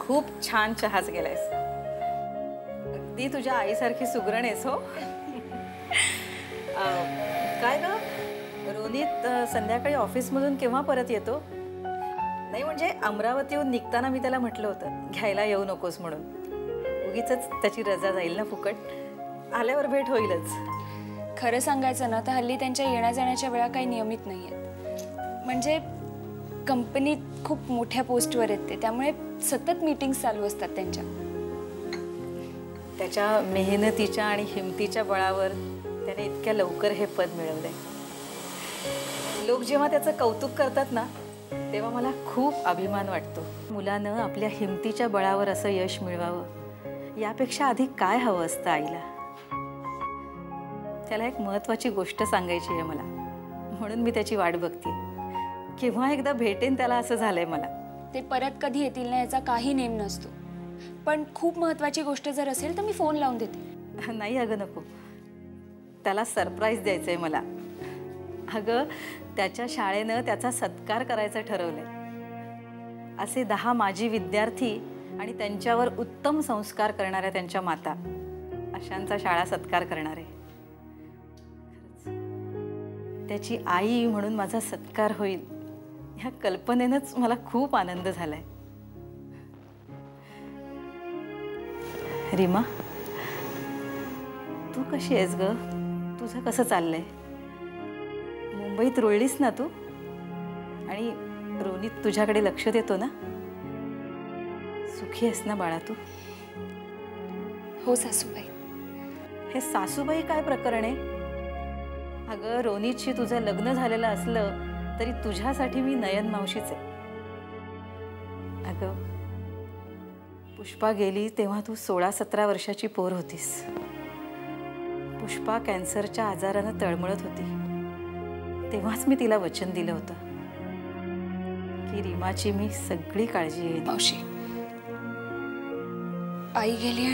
खूप छान चहाच गेलायस, अगदी तुझ्या आईसारखी सुगरण आहेस हो। काय ना रोनित संध्याकाळी ऑफिसमधून केव्हा परत येतो? नाही म्हणजे अमरावतीहून निघताना मी त्याला म्हटलं होतं घ्यायला येऊ नकोस म्हणून, उगीचच त्याची रजा जाईल ना फुकट, आल्यावर भेट होईलच। खरं सांगायचं ना तर हल्ली त्यांच्या येण्या जाण्याच्या वेळा काही नियमित नाही आहेत, म्हणजे कंपनीत खूप मोठ्या पोस्टवर येते त्यामुळे सतत मीटिंग्स चालू असतात त्यांच्या। त्याच्या मेहनतीच्या आणि हिमतीच्या बळावर त्याने इतक्या लवकर हे पद मिळवले। लोक जेव्हा त्याचं कौतुक करतात ना तेव्हा मला खूप अभिमान वाटतो। मुलानं आपल्या हिमतीच्या बळावर असं यश मिळवावं यापेक्षा अधिक काय हवं असतं आईला। त्याला एक महत्त्वाची गोष्ट सांगायची आहे मला, म्हणून मी त्याची वाट बघते, केव्हा एकदा भेटेन त्याला असं झालंय मला। ते परत कधी येतील ना याचा काही नेम नसतो, पण खूप महत्त्वाची गोष्ट जर असेल तर मी फोन लावून देते। नाही अगं नको, त्याला सरप्राईज द्यायचंय मला। अगं त्याच्या शाळेनं त्याचा सत्कार करायचं ठरवलंय। असे 10 माजी विद्यार्थी आणि त्यांच्यावर उत्तम संस्कार करणाऱ्या त्यांच्या माता अशांचा शाळा सत्कार करणार आहे। त्याची आई म्हणून माझा सत्कार होईल या कल्पनेनच मला खूप आनंद झालाय। रीमा तू कशी आहेस ग? तुझं कसं चाललंय? मुंबईत रुळलीस ना तू, आणि रोनित तुझ्याकडे लक्ष देतो ना, सुखी आहेस ना बाळा तू? हो सासूबाई। हे सासूबाई काय प्रकरण आहे? अगं रोनितशी तुझं लग्न झालेलं असलं तरी तुझ्यासाठी मी नयन मावशीच आहे। अगं पुष्पा गेली तेव्हा तू 16-17 वर्षाची पोर होतीस। पुष्पा कॅन्सरच्या आजारानं तळमळत होती तेव्हाच मी तिला वचन दिलं होतं की रीमाची मी सगळी काळजी घेईन। मावशी आई गेली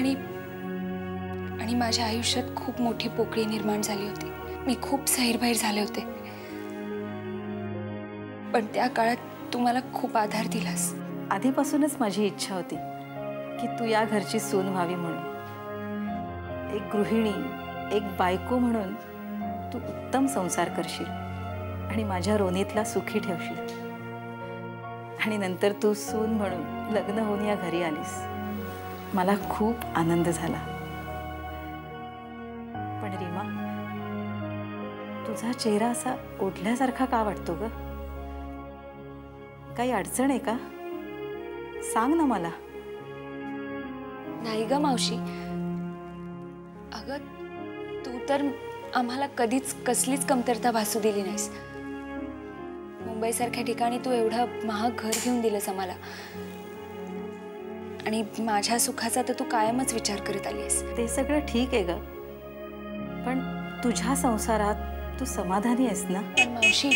आणि माझ्या आयुष्यात खूप मोठी पोकळी निर्माण झाली होती। मी खूप सैरभैर झाले होते, पण त्या काळात तू मला खूप आधार दिलास। आधीपासूनच माझी इच्छा होती की तू या घरची सून व्हावी म्हणून, एक गृहिणी एक बायको म्हणून तू उत्तम संसार करशील आणि माझ्या रोनीतला सुखी ठेवशील, आणि नंतर तू सून म्हणून लग्न होऊन या घरी आलीस, मला खूप आनंद झाला। पण रीमा तुझा चेहरा असा ओढल्यासारखा का वाटतो ग? काही अडचण आहे का? सांग ना मला। नाही ग मावशी, अगं तू तर आम्हाला कधीच कसलीच कमतरता भासू दिली नाहीस। मुंबईसारख्या ठिकाणी तू एवढं महाग घर घेऊन दिलंस आम्हाला, आणि माझ्या सुखाचा तर तू कायमच विचार करत आलीस। ते सगळं ठीक आहे ग, पण तुझ्या संसारात तू समाधानी आहेस ना? मावशी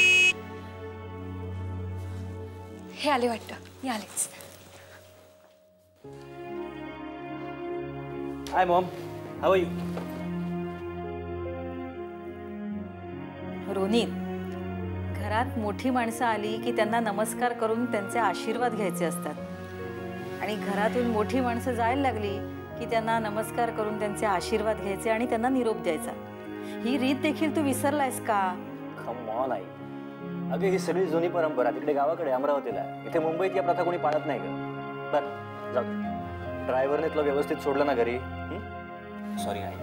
हे आले वाटतं, मी आलेच। Hi mom, how are you? Ronit, घरात मोठी माणसं आली की त्यांना नमस्कार करून त्यांचे आशीर्वाद घ्यायचे असतात, आणि घरातून मोठी माणसं जायला लागली की त्यांना नमस्कार करून त्यांचे आशीर्वाद घ्यायचे आणि त्यांना निरोप द्यायचा। ही रीत देखील तू विसरलायस का? Come on आई, अगं ही सगळी जुनी परंपरा तिकडे गावाकडे अमरावतीला, इथे मुंबईत या प्रथा कोणी पाळत नाही ग। पण जाऊ, ड्रायव्हरने तुला व्यवस्थित सोडलं ना घरी? सॉरी आई,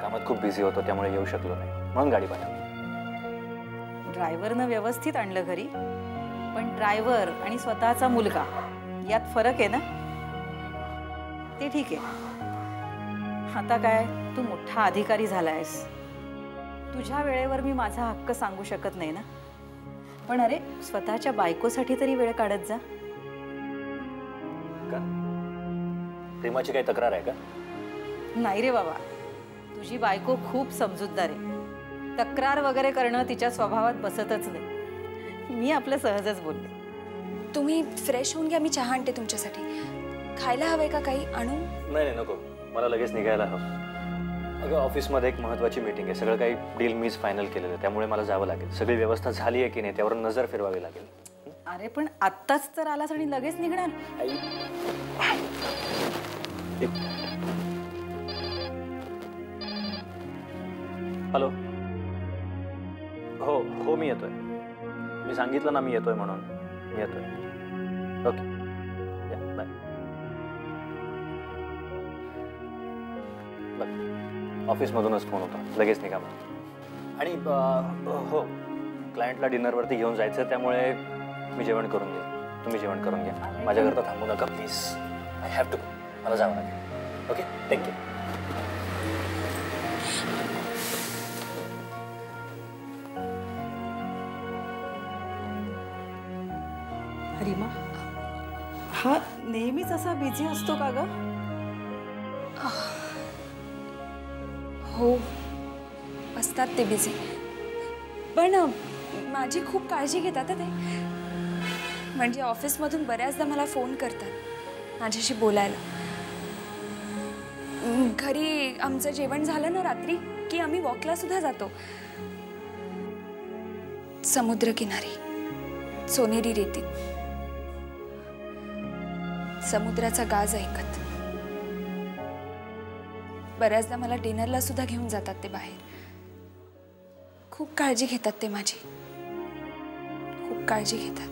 कामात खूप बिझी होतो त्यामुळे येऊ शकलो नाही, म्हणून गाडी पाठवली। ड्रायव्हरने व्यवस्थित आणलं घरी, पण ड्रायव्हर आणि स्वतःचा मुलगा यात फरक आहे ना? ते ठीक आहे। आता काय, तू मोठा अधिकारी झालायस, तुझ्या वेळेवर मी माझा हक्क सांगू शकत नाही ना, पण अरे स्वतःच्या बायकोसाठी तरी वेळ काढत जा। प्रेमाची काही तक्रार आहे का? नाही रे बाबा, तुझी बायको खूप समजूतदार आहे, तक्रार वगैरे करणं तिच्या स्वभावात बसतच नाही। मी आपलं सहजच बोलले। तुम्ही फ्रेश होऊन घ्या, मी चहा आणते तुमच्यासाठी। खायला हवंय का काही आणू? नाही नाही नको, मला लगेच निघायला हवं। अगं ऑफिसमध्ये एक महत्त्वाची मीटिंग आहे, सगळं काही डील मीच फायनल केलेलं आहे, त्यामुळे मला जावं लागेल। सगळी व्यवस्था झाली आहे की नाही त्यावर नजर फिरवावी लागेल। अरे पण आत्ताच तर आलास आणि लगेच निघणार? हॅलो, हो हो मी येतोय, मी सांगितलं ना मी येतोय म्हणून, मी येतोय। Okay bye bye. ऑफिसमधूनच फोन होता, लगेच निघा। आणि हो, क्लायंटला डिनरवरती घेऊन जायचं, त्यामुळे मी जेवण करून घ्या, तुम्ही जेवण करून घ्या, माझ्या घरता थांबू नका प्लीज। आय हॅव टू, मला जावं लागेल। Okay thank you. हरिमा हा नेहमीच असा बिझी असतो का ग? हो असतात ते बिझी, पण माझी खूप काळजी घेतात ते। म्हणजे ऑफिसमधून बऱ्याचदा मला फोन करतात माझ्याशी बोलायला। घरी आमचं जेवण झालं ना रात्री की आम्ही वॉकला सुद्धा जातो, समुद्रकिनारी सोनेरी रेतीत समुद्राचा गाज ऐकत। बऱ्याचदा मला डिनरला सुद्धा घेऊन जातात ते बाहेर। खूप काळजी घेतात ते माझी, खूप काळजी घेतात।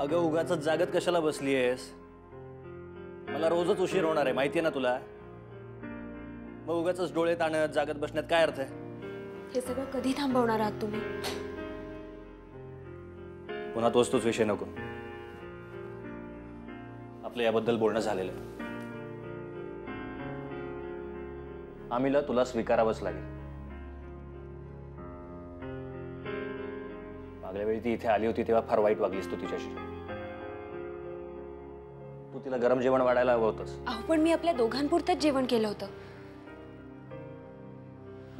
अगं उगाच जागत कशाला बसली आहेस? मला रोजच उशीर होणार आहे माहिती आहे ना तुला। मग उगाच डोळे ताणत जागत बसण्यात काय अर्थ आहे? हे सगळं कधी थांबवणार आहात तुम्ही? पुन्हा तोच विषय नको, आपलं याबद्दल बोलणं झालेलं आहे। आम्हीला तुला स्वीकारावंच लागेल। मागल्या वेळी ती इथे आली होती तेव्हा फार वाईट वागलीस तू तिच्याशी। तू तिला गरम जेवण वाढायला हवं होतंस। अहो पण मी आपल्या दोघांपुरतंच जेवण केलं होतं,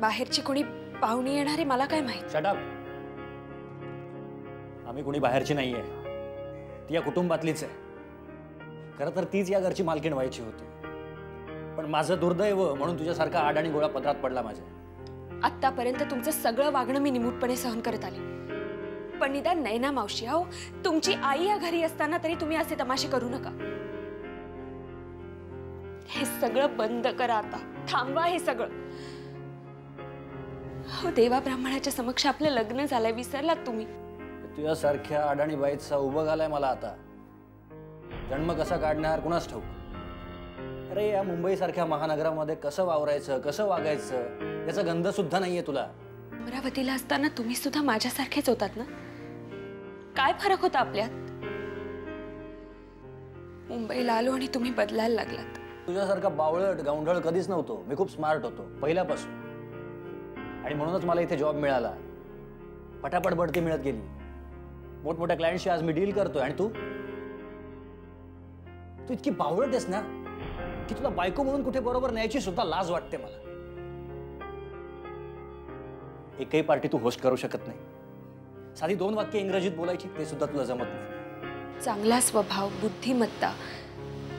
बाहेरची कोणी पाहुणी येणार आहे मला काय माहित। शट अप, आम्ही कोणी बाहेरची नाहीये, ती या कुटुंबातलीच आहे। खरं तर तीच या घरची मालकीण व्हायची होती, पण माझं दुर्दैव म्हणून तुझ्यासारखा आडाणी गोळा पदरात पडला माझ्या। आतापर्यंत तुमचं सगळं वागणं मी निमूटपणे सहन करत आले, पण निदान नैना मावशी हो, तुमची आई या घरी असताना तरी तुम्ही असे तमाशे करू नका। हे सगळं बंद करा आता, थांबवा हे सगळं। हो देवा ब्राह्मणाच्या समक्ष आपलं लग्न झालंय, विसरलात तुम्ही। तुझ्यासारख्या अडाणी बाईचा उभं घालाय मला आता, जन्म कसा काढणार कुणास ठाऊक। अरे या मुंबईसारख्या महानगरामध्ये कसं वावरायचं कसं वागायचं याचा गंध सुद्धा नाहीये तुला। अमरावतीला असताना तुम्ही सुद्धा माझ्यासारखेच होतात ना, काय फरक होता आपल्यात? मुंबईला आलो आणि तुम्ही बदलायला लागलात। तुझ्यासारखा बावळट गावंढळ कधीच नव्हतो मी, खूप स्मार्ट होतो पहिल्यापासून आणि म्हणूनच मला इथे जॉब मिळाला, पटापट बढती मिळत गेली, मोठमोठ्या क्लायंटशी आज मी डील करतोय आणि तू इतकी बावळट आहेस ना की तुला बायको म्हणून कुठे बरोबर न्यायची सुद्धा लाज वाटते मला। एकही पार्टी तू होस्ट करू शकत नाही, साधी दोन वाक्य इंग्रजीत बोलायची ते सुद्धा तुला जमत नाही। चांगला स्वभाव बुद्धिमत्ता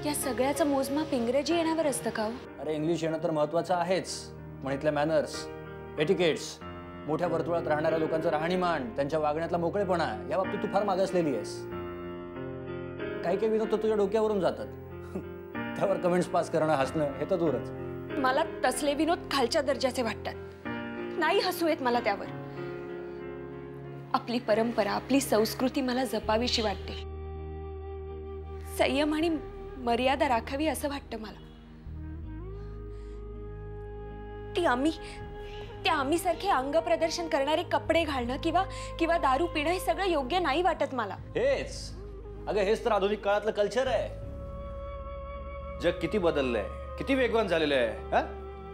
या सगळ्याचं मोजमाप इंग्रजी येण्यावर असतं का? अरे इंग्लिश येणं तर महत्त्वाचं आहेच, पण इथल्या मॅनर्स एटिकेट्स मोठ्या वर्तुळात राहणाऱ्या लोकांचं राहणीमान त्यांच्या वागण्यातला मोकळेपणा या बाबतीत तू फार मागासलेली आहेस। काही विनोद तर तुझ्या डोक्यावरून जातात त्यावर कमेंट्स पास करणं हसणं हे तर दूरच। मला तसले विनोद खालच्या दर्जाचे वाटतात, नाही हसू येत मला त्यावर। आपली परंपरा आपली संस्कृती मला जपावीशी वाटते, संयम आणि मर्यादा राखावी असं वाटतं मला। ती आम्ही सारखे अंग प्रदर्शन करणारे कपडे घालणं किंवा दारू पिणं हे सगळं योग्य नाही वाटत मला। हेच अगं हेच तर आधुनिक काळातलं कल्चर आहे। जग किती बदललंय किती वेगवान झालेलं आहे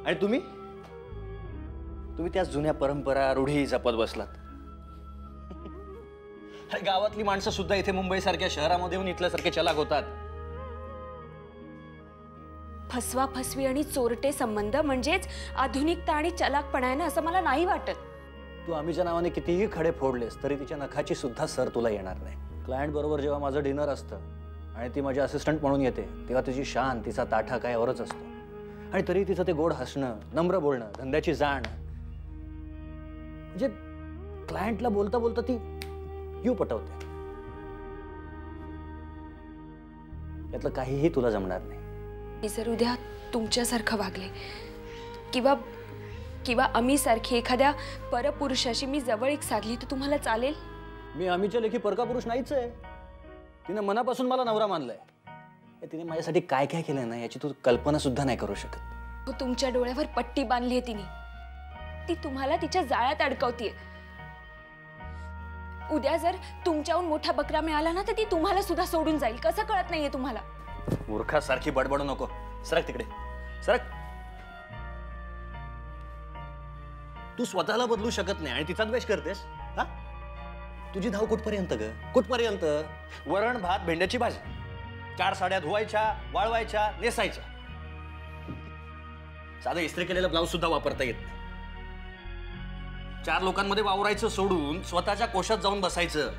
आणि तुम्ही त्याच जुन्या परंपरा रूढी जपत बसलात। अरे गावातली माणसं सुद्धा इथे मुंबईसारख्या शहरामध्ये येऊन इथल्यासारखे चलाक होतात। फसवा फसवी आणि चोरटे संबंध म्हणजेच आधुनिकता आणि चलाकपणा आहे ना असं मला नाही वाटत। तू आम्हीच्या नावाने कितीही खडे फोडलेस तरी तिच्या नखाची सुद्धा सर तुला येणार नाही। क्लायंट बरोबर जेव्हा माझं डिनर असतं आणि ती माझी असिस्टंट म्हणून येते तेव्हा तिची शान तिचा ताठा काय औरच असतो आणि तरी तिचं ते गोड हसणं नम्र बोलणं धंद्याची जाण म्हणजे क्लायंटला बोलता बोलता ती यू पटवते। यातलं काहीही तुला जमणार नाही। मी जर उद्या तुमच्यासारखं वागले किंवा आम्ही सारखी एखाद्या परपुरुषाशी मी जवळीक साधली तर तुम्हाला चालेल? मी आम्हीच्या लेखी परका पुरुष नाहीच आहे, तिने मनापासून मला नवरा मानलाय। तिने माझ्यासाठी काय काय केलं ना याची तू कल्पना सुद्धा नाही करू शकत। तू तुमच्या डोळ्यावर पट्टी बांधली आहे तिने, ती तुम्हाला तिच्या जाळ्यात अडकवतीये। उद्या जर तुमच्याहून मोठा बकरा मिळाला ना तर ती तुम्हाला सुद्धा सोडून जाईल, कसं कळत नाहीये तुम्हाला? मूर्खासारखी बडबडू नको, सरक तिकडे सरक। तू स्वतःला बदलू शकत नाही आणि तिचा द्वेष करतेस हा? तुझी धाव कुठपर्यंत ग कुठपर्यंत? वरण भात भेंड्याची भाजी, चार साड्या धुवायच्या वाळवायच्या नेसायच्या, साधं इस्त्री केलेला ब्लाउज सुद्धा वापरता येत नाही। चार लोकांमध्ये वावरायचं सोडून स्वतःच्या कोशात जाऊन बसायचं,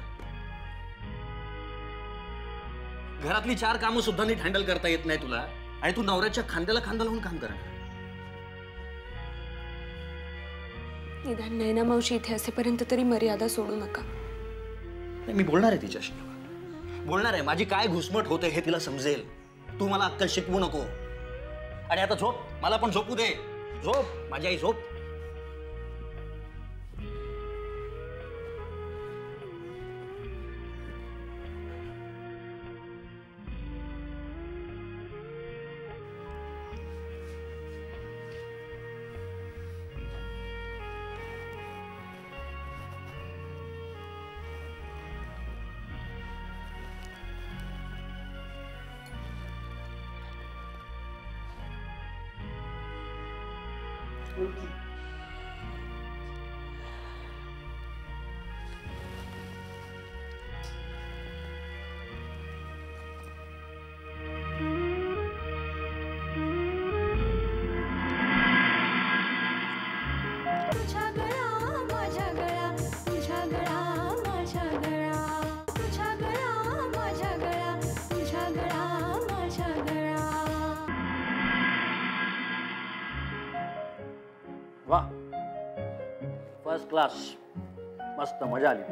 घरातली चार कामं सुद्धा नीट हँडल करता येत नाही तुला आणि तू नवऱ्याच्या खांद्याला खांदा लावून काम करणार। निदान नैना मावशी इथे असेपर्यंत तरी मर्यादा सोडू नका। मी बोलणार आहे तिच्याशी, बोलणार आहे। माझी काय घुसमट होते हे तिला समजेल, तू मला अक्कल शिकवू नको। आणि आता झोप, मला पण झोपू दे, झोप माझी आई झोप। फर्स्ट क्लास, मस्त मजा आली।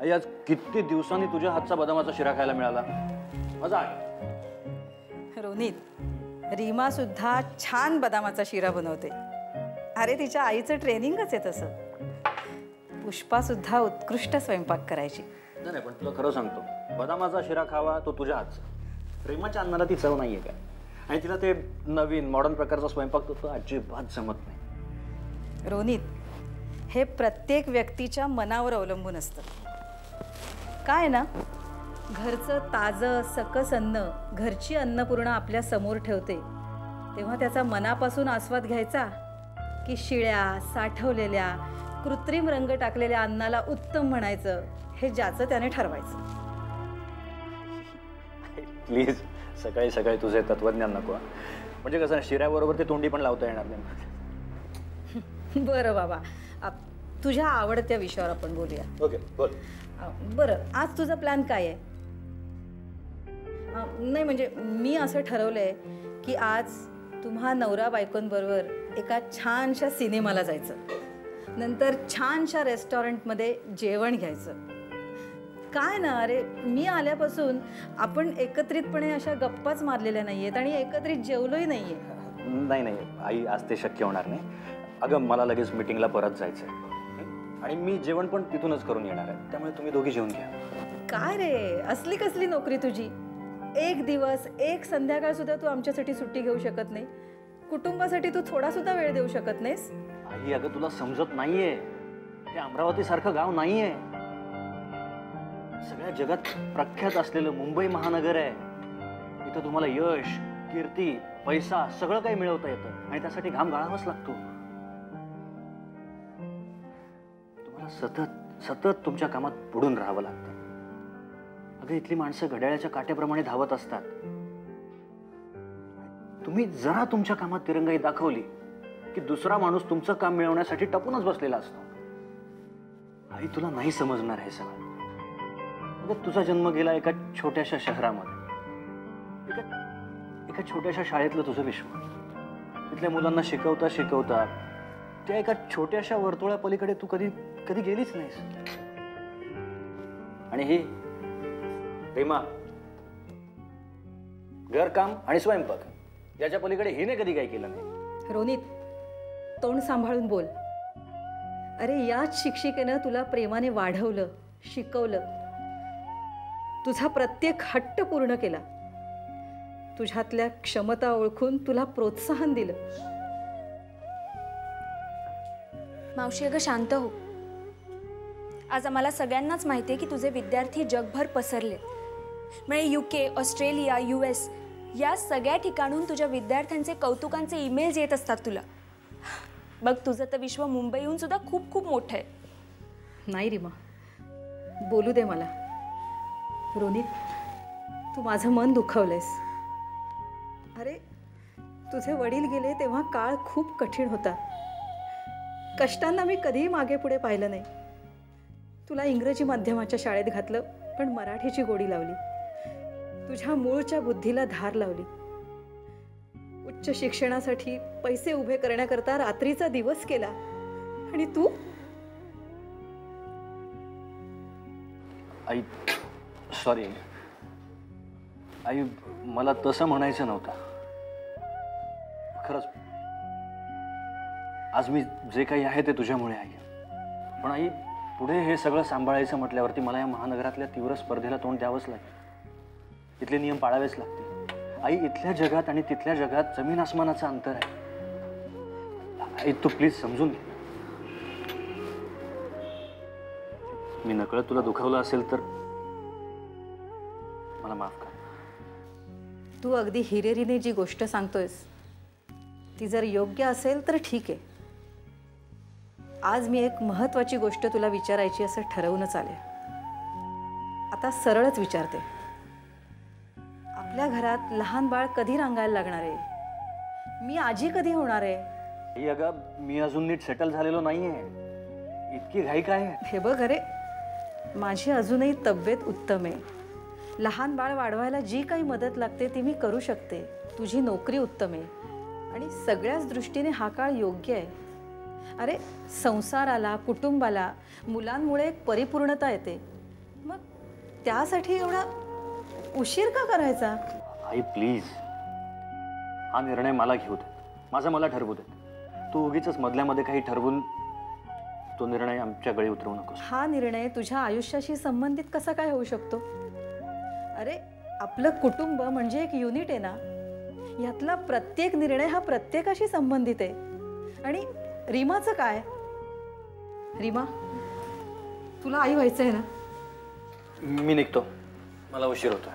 आई आज किती दिवसांनी तुझ्या हातचा बदामाचा शिरा खायला मिळाला, मजा आली। रोनित, रीमा सुद्धा छान बदामाचा शिरा बनवते, अरे तिच्या आईचं ट्रेनिंगच आहे तसं। पुष्पा सुद्धा उत्कृष्ट स्वयंपाक करायची। नाही पण तुला खरं सांगतो, बदामाचा शिरा खावा तो तुझ्या हातचा, प्रेमाच्या अन्नाला ती चव नाहीये काय? आणि तिला ते नवीन मॉडर्न प्रकारचा स्वयंपाक तो अजिबात जमत नाही. रोनित, हे प्रत्येक व्यक्तीच्या मनावर अवलंबून असतं. काय ना, घरचं ताजं सकस अन्न घरची अन्नपूर्णा आपल्या समोर ठेवते तेव्हा त्याचा मनापासून आस्वाद घ्यायचा की शिळ्या साठवलेल्या कृत्रिम रंग टाकलेल्या अन्नाला उत्तम म्हणायचं, हे ज्याचं त्याने ठरवायचं. प्लीज, सकाळी सकाळी तुझे तत्वज्ञान नको. म्हणजे कसं, शिऱ्याबरोबर ते तोंडी पण लावता येणार नाही. बरं बाबा, तुझ्या आवडत्या विषयावर आपण बोलूया. ओके, बोल. बरं, आज तुझा प्लॅन काय आहे? नाही म्हणजे मी असं ठरवलंय की आज तुम्हा नवरा बायकोंबरोबर एका छानशा सिनेमाला जायचं, नंतर छानशा रेस्टॉरंटमध्ये जेवण घ्यायचं. काय ना, अरे मी आल्यापासून आपण एकत्रितपणे अशा गप्पाच मारलेल्या नाही आहेत आणि एकत्रित जेवलोही नाही आहे. नाही नाही आई, आज ते शक्य होणार नाही. अगं, मला लगेच मीटिंगला परत जायचं आहे आणि मी जेवण पण तिथूनच करून येणार आहे, त्यामुळे तुम्ही दोघी जेवून घ्या. काय रे, असली कसली नोकरी तुझी? एक दिवस एक संध्याकाळ सुद्धा तू आमच्यासाठी सुट्टी घेऊ शकत नाही, कुटुंबासाठी तू थोडा सुद्धा वेळ देऊ शकत नाहीस? आई अगं, तुला समजत नाहीये, हे अमरावती सारखं गाव नाहीये. सगळ्या जगात प्रख्यात असलेलं मुंबई महानगर आहे. इथं तुम्हाला यश, कीर्ती, पैसा सगळं काही मिळवता येतं आणि त्यासाठी घाम गाळावाच लागतो. तुम्हाला सतत सतत तुमच्या कामात बुडून राहावं लागतं. अगं, इथली माणसं घड्याळ्याच्या काट्याप्रमाणे धावत असतात. तुम्ही जरा तुमच्या कामात तिरंगाई दाखवली की दुसरा माणूस तुमचं काम मिळवण्यासाठी टपूनच बसलेला असतो. आई, तुला नाही समजणार हे सगळं. तुझा जन्म गेला एका छोट्याशा शहरामध्ये, एका छोट्याशा शाळेतलं तुझं विश्व. तिथल्या मुलांना शिकवता शिकवता त्या एका छोट्याशा वर्तुळा पलीकडे तू कधी कधी गेलीच नाहीस. आणि ही प्रेमा, घरकाम आणि स्वयंपाक याच्या पलीकडे हिने कधी काही केलं नाही. रोनित, तोंड सांभाळून बोल. अरे, याच शिक्षिकेनं तुला प्रेमाने वाढवलं, शिकवलं, तुझा प्रत्येक हट्ट पूर्ण केला, तुझ्यातल्या क्षमता ओळखून तुला प्रोत्साहन दिलं. मावशी अगं, शांत हो. आज आम्हाला सगळ्यांनाच माहिती आहे की तुझे विद्यार्थी जगभर पसरले. म्हणजे UK, ऑस्ट्रेलिया, US या सगळ्या ठिकाणून तुझ्या विद्यार्थ्यांचे कौतुकांचे ईमेल्स येत असतात तुला. बघ, तुझं तर विश्व मुंबईहून सुद्धा खूप खूप मोठं आहे. नाही रिमा, बोलू दे मला. रोनित, तू माझं मन दुखावलंयस. अरे, तुझे वडील गेले तेव्हा काळ खूप कठीण होता. कष्टांना मी कधीही मागे पुढे पाहिलं नाही. तुला इंग्रजी माध्यमाच्या शाळेत घातलं पण मराठीची गोडी लावली, तुझ्या मूळच्या बुद्धीला धार लावली. उच्च शिक्षणासाठी पैसे उभे करण्याकरता रात्रीचा दिवस केला आणि तू? आई सॉरी आई, मला तसं म्हणायचं नव्हतं. खरंच आज मी जे काही आहे ते तुझ्यामुळे आहे. पण आई, पुढे हे सगळं सांभाळायचं म्हटल्यावरती मला या महानगरातल्या तीव्र स्पर्धेला तोंड द्यावंच लागेल. इथले नियम पाळावेच लागतील. आई, इथल्या जगात आणि तिथल्या जगात जमीन आसमानाचं अंतर आहे. आई, तू प्लीज समजून घे. मी नकळत तुला दुखावलं असेल तर मला माफ कर. तू अगदी हिरेरीने जी गोष्ट सांगतोयस ती जर योग्य असेल तर ठीक आहे. आज मी एक महत्त्वाची गोष्ट तुला विचारायची असं ठरवूनच आले. आता सरळच विचारते. आपल्या घरात लहान बाळ कधी रांगायला लागणार आहे? मी आजी कधी होणार आहे? अगं, मी अजून नीट सेटल झालेलो नाहीये. इतकी घाई काय? हे बघ, अरे माझी अजूनही तब्येत उत्तम आहे. लहान बाळ वाढवायला जी काही मदत लागते ती मी करू शकते. तुझी नोकरी उत्तम आहे आणि सगळ्याच दृष्टीने हा काळ योग्य आहे. अरे, संसाराला, कुटुंबाला, मुलांमुळे एक परिपूर्णता येते. मग त्यासाठी एवढा उशीर का करायचा? आई प्लीज, हा निर्णय मला घेऊ दे, मला ठरवू दे. तू उगीच मधल्यामध्ये काही ठरवून तो निर्णय आमच्या गळी उतरवू नकोस. हा निर्णय तुझ्या आयुष्याशी संबंधित कसा काय होऊ शकतो? अरे, आपलं कुटुंब म्हणजे एक युनिट आहे ना. यातला प्रत्येक निर्णय हा प्रत्येकाशी संबंधित आहे। आणि रीमाचं काय? रीमा, तुला आई व्हायचं आहे ना? मी निघतो, मला उशीर होतो।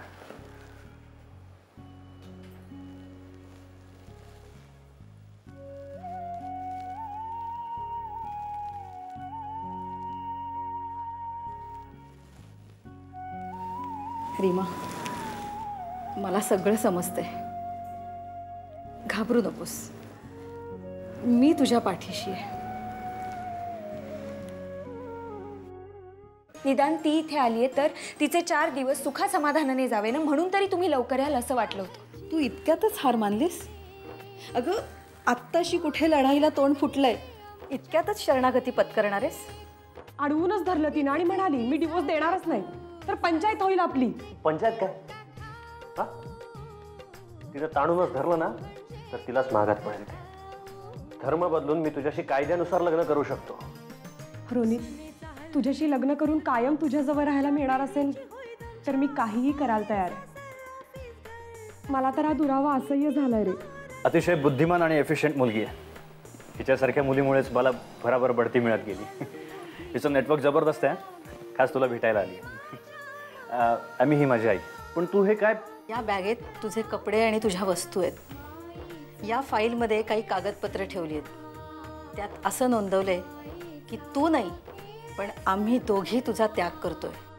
रीमा, मला सगळं समजते, घाबरू नकोस, मी तुझ्या पाठीशी आहे। निदान ती इथे आलीये तर तिचे 4 दिवस सुखा समाधानाने जावे ना, म्हणून तरी तुम्ही लवकर याल असं वाटलं होतं। तू इतक्यातच हार मानलीस? अगं, आत्ताशी कुठे लढाईला तोंड फुटलंय, इतक्यातच शरणागती पत्करणार आहेस? अडवूनच धरलं तिने आणि म्हणाली मी डिवोर्स देणारच नाही, तर पंचायत होईल आपली। पंचायत काय? तिला ताणूनच धरलं ना तर तिलाच मागात पडेल। धर्म बदलून मी तुझ्याशी कायद्यानुसार लग्न करू शकतो। रोनित, तुझ्याशी लग्न करून कायम तुझ्याजवळ राहायला मिळणार असेल तर मी काहीही करायला तयार आहे। मला तर हा दुरावा असह्य झालाय रे। अतिशय बुद्धिमान आणि एफिशियंट मुलगी आहे, हिच्यासारख्या मुलीमुळेच मला भराभर बढती मिळत गेली। हिचं नेटवर्क जबरदस्त आहे, खास तुला भेटायला आली। आम्ही ही माझी आई, पण तू हे काय? या बॅगेत तुझे कपडे आणि तुझ्या वस्तू आहेत। या फाईलमध्ये काही कागदपत्र ठेवली आहेत, त्यात असं नोंदवलंय की तू नाही पण आम्ही दोघी तुझा त्याग करतोय।